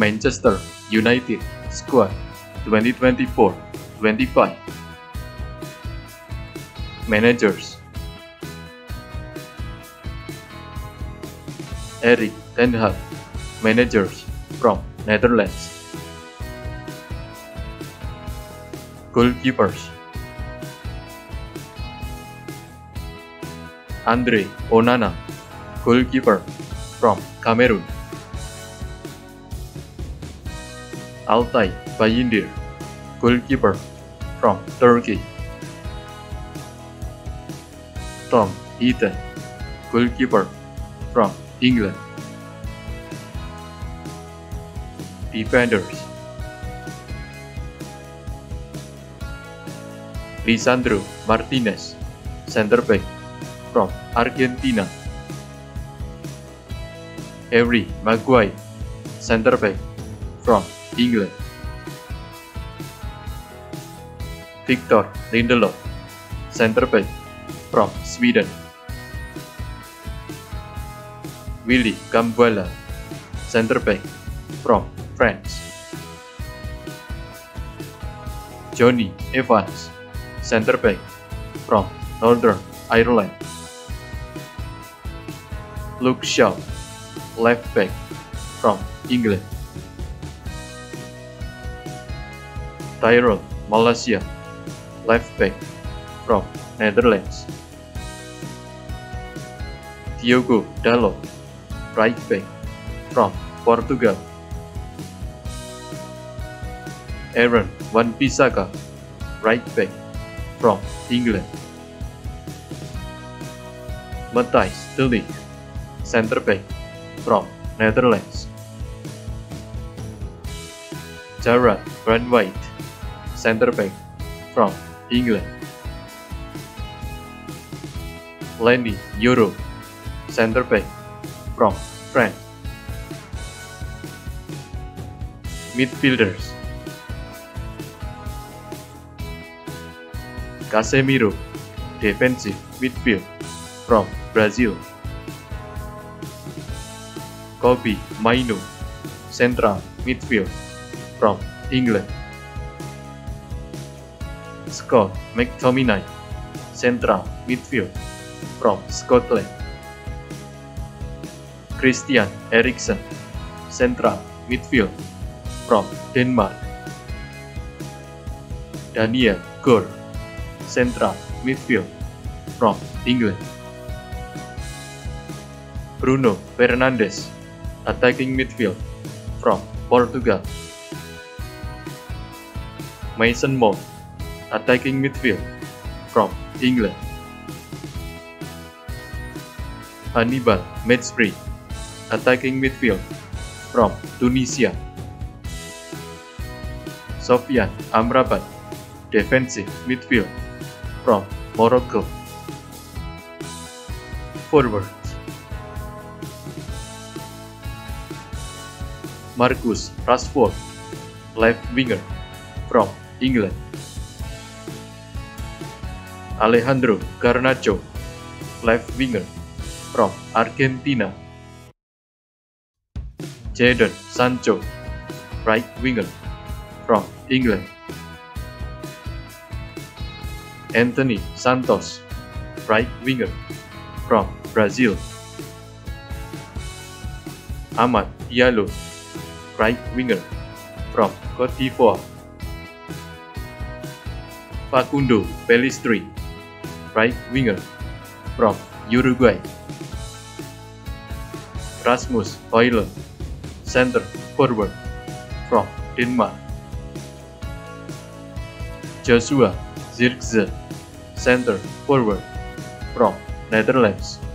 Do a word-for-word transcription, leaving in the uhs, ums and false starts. Manchester United squad twenty twenty-four twenty-five. Managers: Erik ten Hag, managers from Netherlands. Goalkeepers: Andre Onana, goalkeeper from Cameroon. Altay Bayındır, goalkeeper from Turkey. Tom Heaton, goalkeeper from England. Defenders: Lisandro Martínez, center back from Argentina. Harry Maguire, center back from England. Victor Lindelöf, center back from Sweden. Willy Kambwala, center back from France. Jonny Evans, center back from Northern Ireland. Luke Shaw, left back from England. Tyrell Malacia, left back from Netherlands. Diogo Dalot, right back from Portugal. Aaron Wan-Bissaka, right back from England. Matthijs de Ligt, center back from Netherlands. Jarrad Branthwaite, center back from England. Leny Yoro, center back from France. Midfielders: Casemiro, defensive midfield from Brazil. Kobbie Mainoo, central midfield from England. Scott McTominay, central midfield from Scotland. Christian Eriksen, central midfield from Denmark. Daniel Gore, central midfield from England. Bruno Fernandes, attacking midfield from Portugal. Mason Mount, attacking midfield from England. Hannibal Mejbri, attacking midfield from Tunisia. Sofyan Amrabat, defensive midfield from Morocco. Forwards: Marcus Rashford, left winger from England. Alejandro Garnacho, left winger from Argentina. Jadon Sancho, right winger from England. Anthony Santos, right winger from Brazil. Amad Diallo, right winger from Cote d'Ivoire. Facundo Pellistri, right winger from Uruguay. Rasmus Højlund, center forward from Denmark. Joshua Zirkzee, center forward from Netherlands.